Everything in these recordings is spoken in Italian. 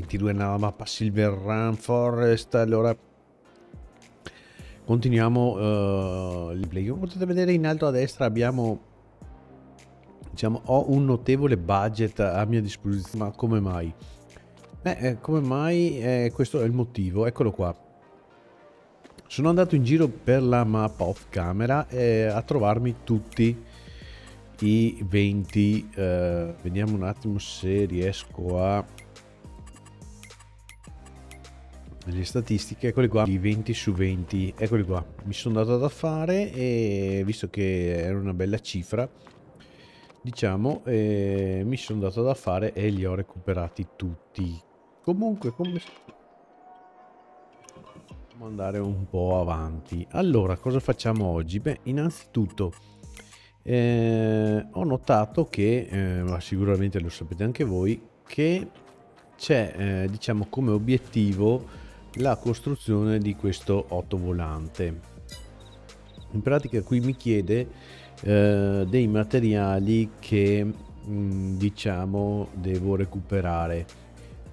22 nella mappa Silverrunn Forest. Allora continuiamo il play. Come potete vedere in alto a destra abbiamo, diciamo, ho un notevole budget a mia disposizione. Ma come mai? Come mai? Questo è il motivo, eccolo qua. Sono andato in giro per la mappa off camera a trovarmi tutti i 20, vediamo un attimo se riesco a le statistiche, eccoli qua, i 20 su 20, eccoli qua, mi sono dato da fare e visto che era una bella cifra, diciamo, mi sono dato da fare e li ho recuperati tutti. Comunque come andare un po' avanti, allora cosa facciamo oggi? Beh, innanzitutto ho notato che, ma sicuramente lo sapete anche voi, che c'è, diciamo, come obiettivo la costruzione di questo otovolante. In pratica qui mi chiede dei materiali che diciamo devo recuperare,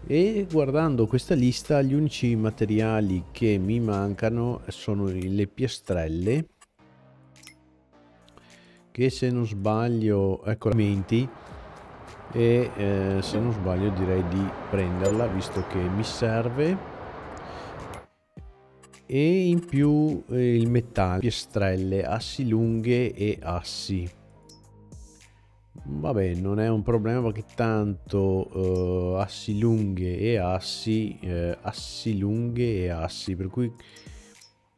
e guardando questa lista gli unici materiali che mi mancano sono le piastrelle, che se non sbaglio, ecco, la 20, e se non sbaglio direi di prenderla visto che mi serve, e in più il metallo, piastrelle, assi lunghe e assi. Vabbè, non è un problema perché tanto assi lunghe e assi, per cui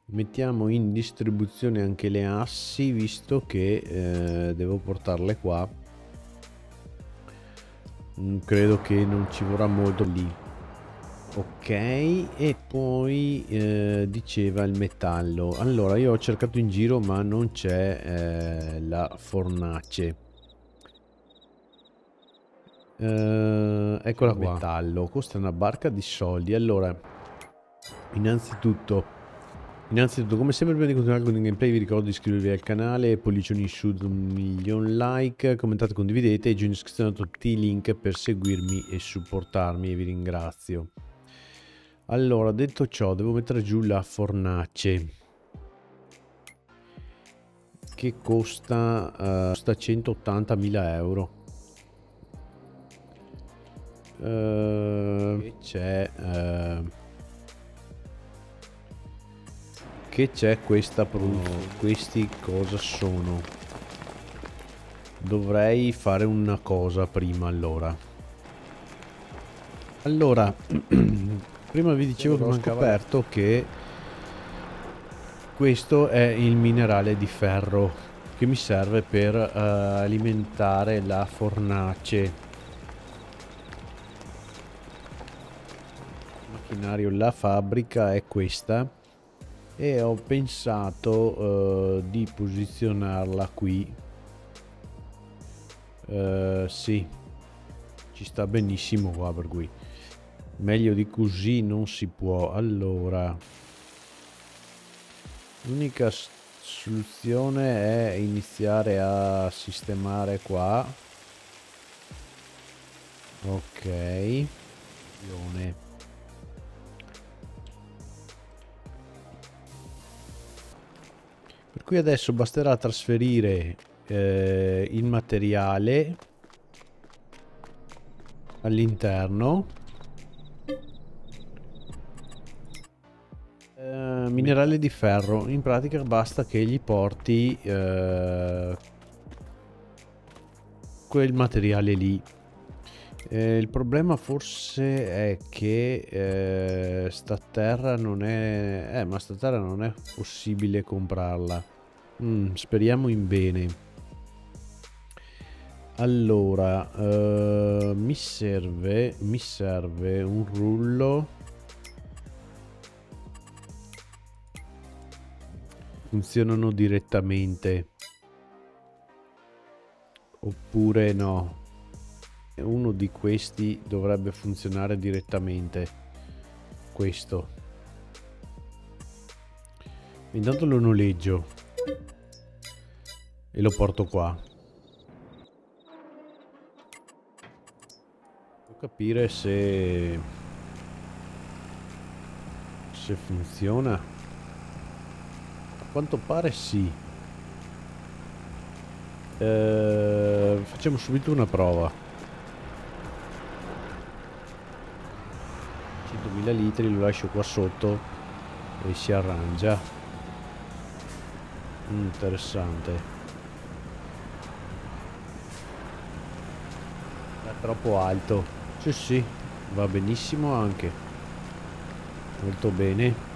mettiamo in distribuzione anche le assi, visto che devo portarle qua. Credo che non ci vorrà molto lì, ok. E poi diceva il metallo. Allora io ho cercato in giro ma non c'è la fornace, eccola qua. Metallo costa una barca di soldi. Allora innanzitutto, come sempre, prima di continuare con il gameplay vi ricordo di iscrivervi al canale, pollicioni su 1.000.000 like, commentate, condividete, e giù in descrizione tutti i link per seguirmi e supportarmi, e vi ringrazio. Allora, detto ciò, devo mettere giù la fornace che costa 180.000 euro. C'è questa questi cosa sono? Dovrei fare una cosa prima. Allora prima vi dicevo che ho scoperto che questo è il minerale di ferro che mi serve per alimentare la fornace. Il macchinario, la fabbrica è questa, e ho pensato di posizionarla qui. Sì, ci sta benissimo qua, per cui meglio di così non si può. Allora l'unica soluzione è iniziare a sistemare qua, ok. Qui adesso basterà trasferire il materiale all'interno. Minerale di ferro, in pratica basta che gli porti quel materiale lì. Il problema forse è che sta terra non è ma sta terra non è possibile comprarla. Speriamo in bene. Allora mi serve un rullo. Funzionano direttamente oppure no? Uno di questi dovrebbe funzionare direttamente. Questo intanto lo noleggio e lo porto qua. Devo capire se se funziona. A quanto pare sì. Facciamo subito una prova. 100.000 litri lo lascio qua sotto e si arrangia. Interessante. È troppo alto. Sì, sì, va benissimo anche. Molto bene.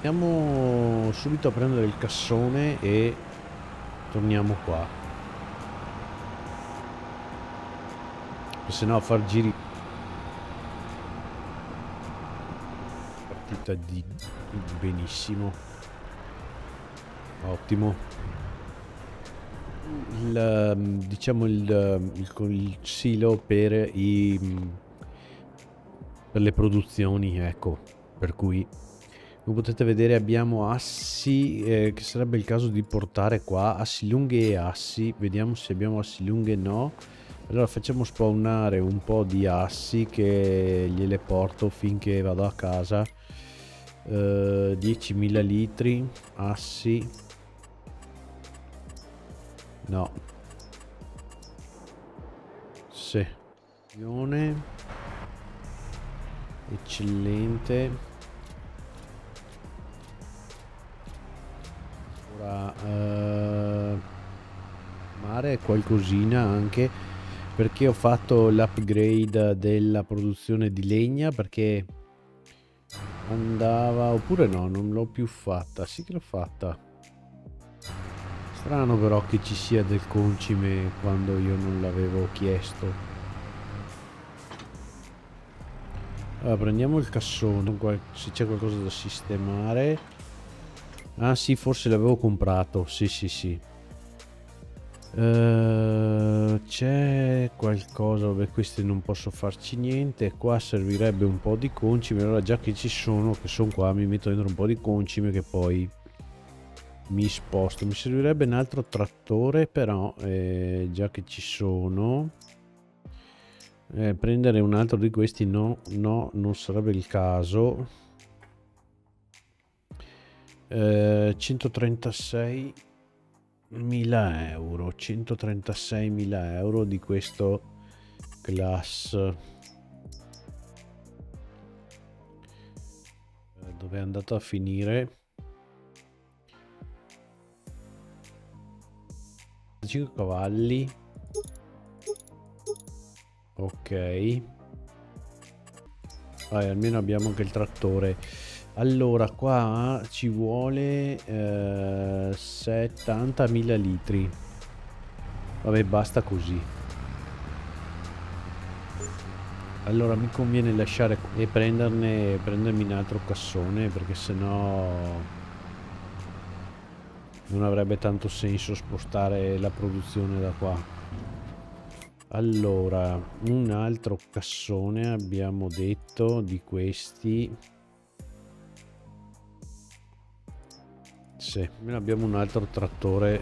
Andiamo subito a prendere il cassone e torniamo qua. Se no a far giri. Partita di benissimo. Ottimo. Diciamo il silo per le produzioni, ecco, per cui come potete vedere abbiamo assi che sarebbe il caso di portare qua, assi lunghi e assi. Vediamo se abbiamo assi lunghi e no. Allora facciamo spawnare un po' di assi che gliele porto finché vado a casa. 10.000 litri, assi. No. Sì. Eccellente. Mare qualcosina anche perché ho fatto l'upgrade della produzione di legna, perché andava, oppure no, non l'ho più fatta. Sì che l'ho fatta. Strano però che ci sia del concime quando io non l'avevo chiesto. Allora, prendiamo il cassone, se c'è qualcosa da sistemare. Ah sì, forse l'avevo comprato, sì sì sì. C'è qualcosa, vabbè, queste non posso farci niente. Qua servirebbe un po' di concime, allora già che ci sono, che sono qua, mi metto dentro un po' di concime che poi mi sposto. Mi servirebbe un altro trattore però, già che ci sono, prendere un altro di questi no, no, non sarebbe il caso. 136.000 euro, 136.000 euro di questo class. Dove è andato a finire? 5 cavalli. Ok, vai, almeno abbiamo anche il trattore. Allora qua ci vuole 70.000 litri. Vabbè, basta così. Allora mi conviene lasciare e prendermi un altro cassone, perché sennò non avrebbe tanto senso spostare la produzione da qua. Allora, un altro cassone abbiamo detto, di questi. Sì, abbiamo un altro trattore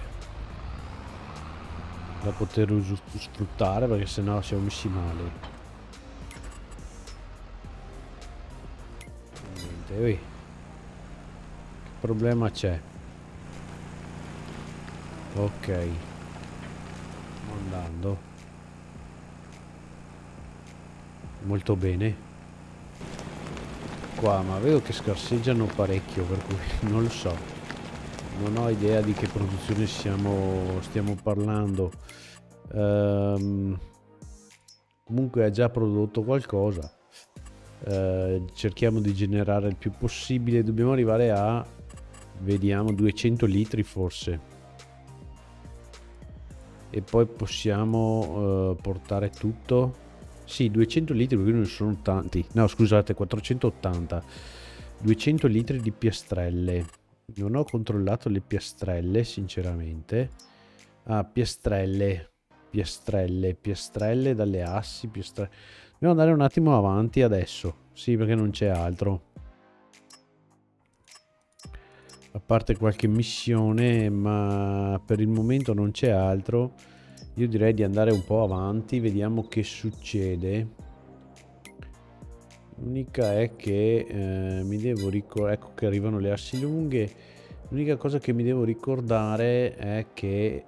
da poter sfruttare, perché sennò siamo messi male. Niente, che problema c'è? Ok, stiamo andando molto bene qua, ma vedo che scarseggiano parecchio, per cui non lo so. Non ho idea di che produzione stiamo parlando. Comunque ha già prodotto qualcosa. Cerchiamo di generare il più possibile. Dobbiamo arrivare a, vediamo, 200 litri forse. E poi possiamo portare tutto. Sì, 200 litri perché non sono tanti. No, scusate, 480. 200 litri di piastrelle. Non ho controllato le piastrelle sinceramente. Ah, piastrelle dalle assi, piastrelle. Dobbiamo andare un attimo avanti adesso, sì, perché non c'è altro, a parte qualche missione, ma per il momento non c'è altro. Io direi di andare un po' avanti, vediamo che succede. L'unica è che mi devo ricordare, ecco che arrivano le assi lunghe. L'unica cosa che mi devo ricordare è che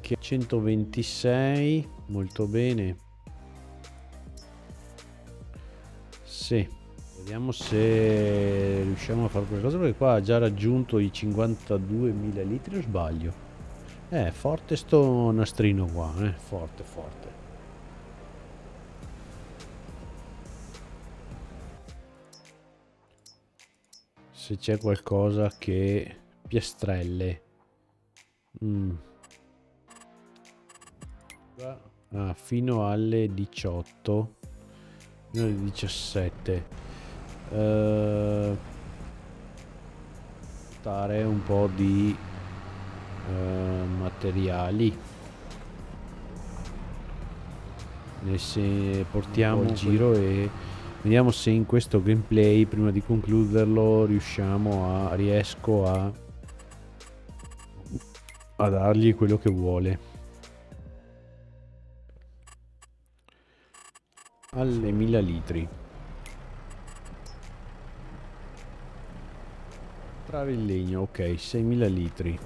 che 126, molto bene. Sì, vediamo se riusciamo a fare qualcosa, perché qua ha già raggiunto i 52.000 litri o sbaglio? Forte sto nastrino qua, forte forte. Se c'è qualcosa che... piastrelle. Ah, fino alle 18, fino alle 17. Dare un po' di materiali, se portiamo il giro e vediamo se in questo gameplay, prima di concluderlo, riesco a dargli quello che vuole. Alle 1000 litri trave il legno, ok, 6000 litri.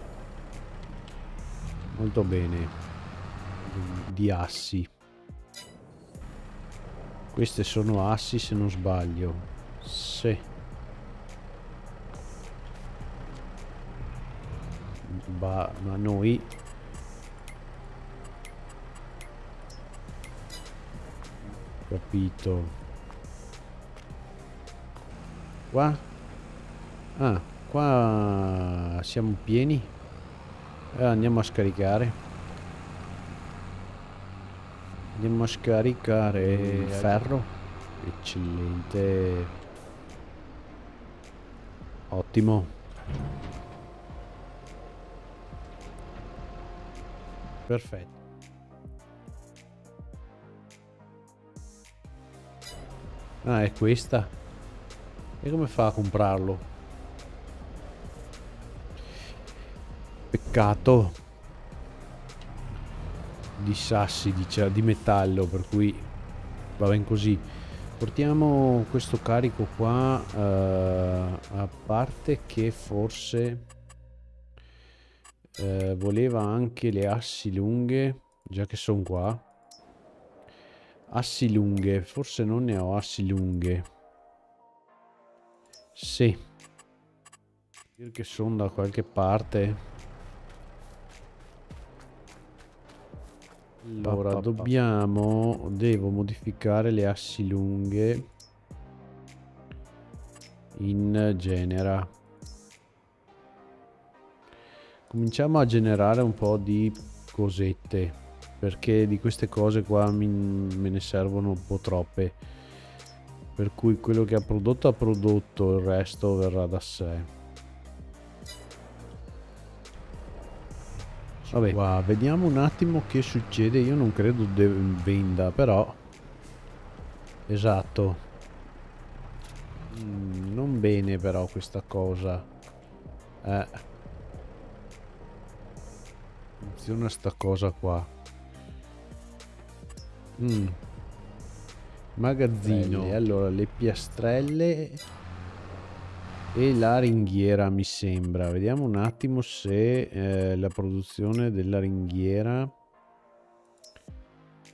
Molto bene, di assi. Queste sono assi se non sbaglio. Sì. Ma noi... Capito. Qua? Ah, qua siamo pieni. Andiamo a scaricare. Andiamo a scaricare il ferro. Eccellente. Ottimo. Perfetto. Ah, è questa. E come fa a comprarlo? Peccato di sassi, di metallo, per cui va ben così. Portiamo questo carico qua, a parte che forse voleva anche le assi lunghe, già che sono qua. Assi lunghe, forse non ne ho assi lunghe. Sì, perché sono da qualche parte. Allora, devo modificare le assi lunghe in genera. Cominciamo a generare un po' di cosette, perché di queste cose qua me ne servono un po' troppe. Per cui quello che ha prodotto, il resto verrà da sé. Vabbè, qua vediamo un attimo che succede. Io non credo venda, però esatto, non bene però questa cosa, funziona sta cosa qua. Magazzino, allora le piastrelle e la ringhiera, mi sembra. Vediamo un attimo se la produzione della ringhiera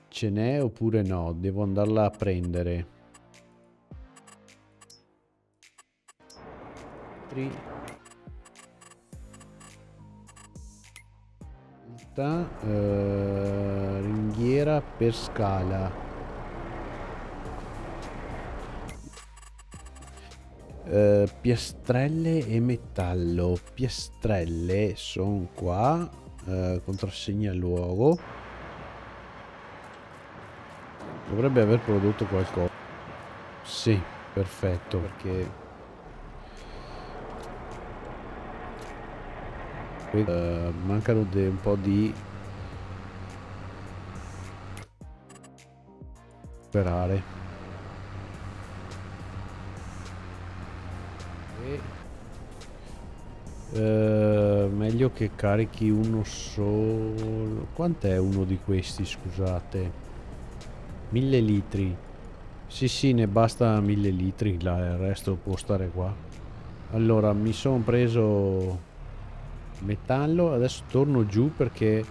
ce n'è oppure no. Devo andarla a prendere. Ringhiera per scala. Piastrelle e metallo. Piastrelle sono qua, contrassegna luogo. Dovrebbe aver prodotto qualcosa. Sì, perfetto, perché mancano un po' di sperare. Meglio che carichi uno solo. Quant'è uno di questi, scusate? 1000 litri. Sì, ne basta 1000 litri, là, il resto può stare qua. Allora, mi sono preso metallo, adesso torno giù perché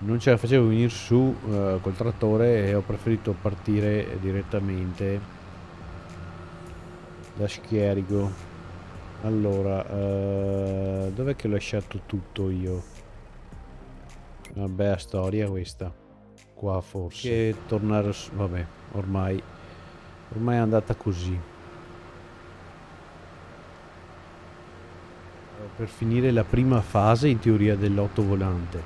non ce la facevo venire su col trattore e ho preferito partire direttamente da Schierigo. Allora, dov'è che l'ho lasciato tutto io? Una bella storia questa. Qua forse. Che tornare su... Vabbè, ormai è andata così. Per finire la prima fase in teoria dell'autovolante.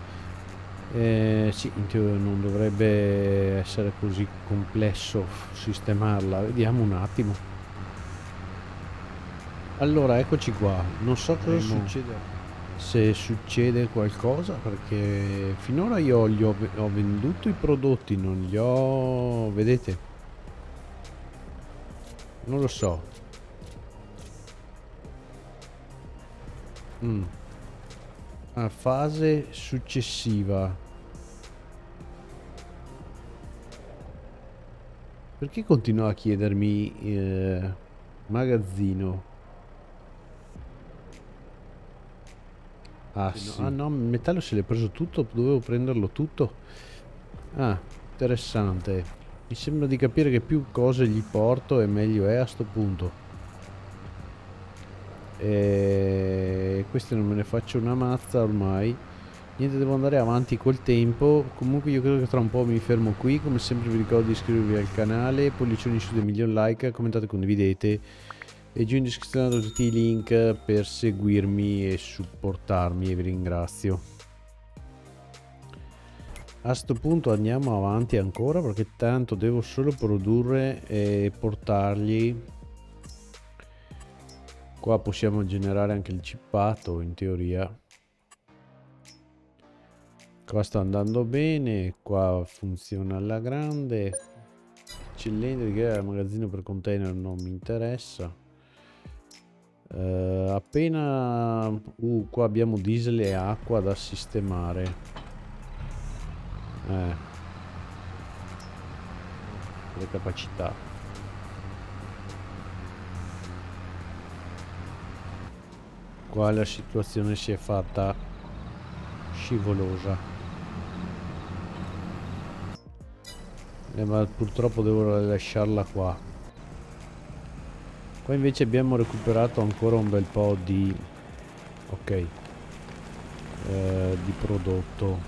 Sì, in teoria non dovrebbe essere così complesso sistemarla. Vediamo un attimo. Allora, eccoci qua, non so cosa succede, se succede qualcosa, perché finora io gli ho venduto i prodotti, non li ho... vedete? Non lo so. Ah, fase successiva. Perché continua a chiedermi magazzino? Ah, sì. Ah no, il metallo se l'è preso tutto, dovevo prenderlo tutto. Ah, interessante. Mi sembra di capire che più cose gli porto e meglio è a sto punto. E queste non me ne faccio una mazza ormai. Niente, devo andare avanti col tempo. Comunque io credo che tra un po' mi fermo qui. Come sempre vi ricordo di iscrivervi al canale, pollicioni su dei milioni like, commentate, condividete. E giù in descrizione tutti i link per seguirmi e supportarmi, e vi ringrazio. A sto punto andiamo avanti ancora, perché tanto devo solo produrre e portargli. Qua possiamo generare anche il cippato in teoria. Qua sta andando bene, qua funziona alla grande. Cilindri, che è il magazzino per container, non mi interessa. Appena qua abbiamo diesel e acqua da sistemare. Le capacità. Qua la situazione si è fatta scivolosa. Ma purtroppo devo lasciarla qua. Qua invece abbiamo recuperato ancora un bel po' di... ok, di prodotto.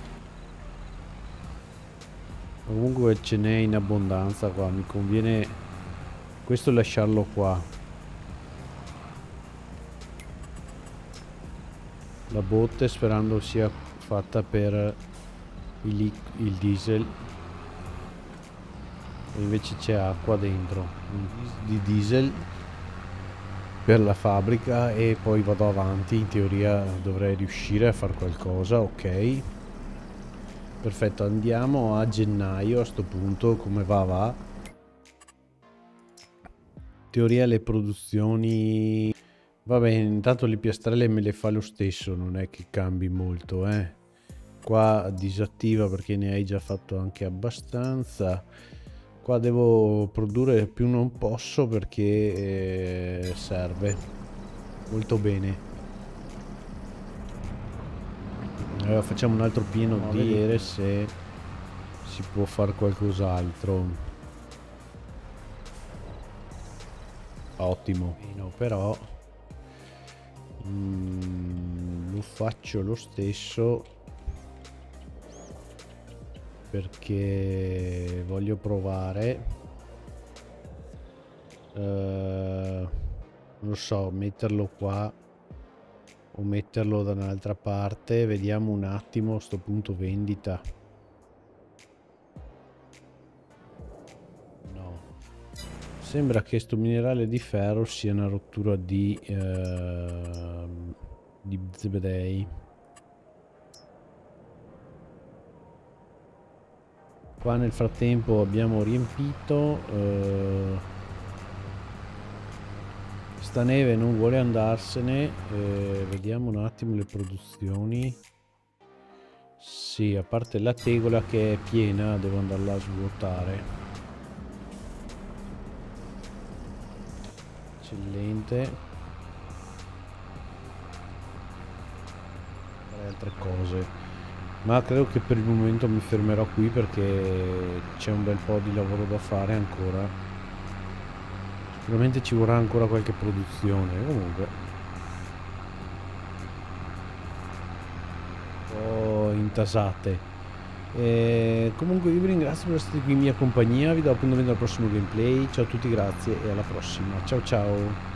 Comunque ce n'è in abbondanza qua, mi conviene questo lasciarlo qua. La botte, sperando sia fatta per il diesel. E invece c'è acqua dentro, di diesel per la fabbrica, e poi vado avanti. In teoria dovrei riuscire a fare qualcosa. Ok, perfetto, andiamo a gennaio a sto punto. Come va? In teoria le produzioni, va bene, intanto le piastrelle me le fa lo stesso, non è che cambi molto, Qua disattiva perché ne hai già fatto anche abbastanza. Qua devo produrre, più non posso perché serve. Molto bene. Allora facciamo un altro pieno di vedere se si può fare qualcos'altro. Ottimo. No, però lo faccio lo stesso, perché voglio provare, non so, metterlo qua o metterlo da un'altra parte. Vediamo un attimo a sto punto. Vendita, no, sembra che sto minerale di ferro sia una rottura di zebedei. Qua nel frattempo abbiamo riempito, Sta neve non vuole andarsene. Vediamo un attimo le produzioni. Sì, a parte la tegola che è piena, devo andarla a svuotare. Eccellente. Altre cose, ma credo che per il momento mi fermerò qui perché c'è un bel po' di lavoro da fare ancora. Sicuramente ci vorrà ancora qualche produzione. Comunque un po' intasate. E comunque io vi ringrazio per essere qui in mia compagnia, vi do appuntamento al prossimo gameplay. Ciao a tutti, grazie e alla prossima. Ciao ciao.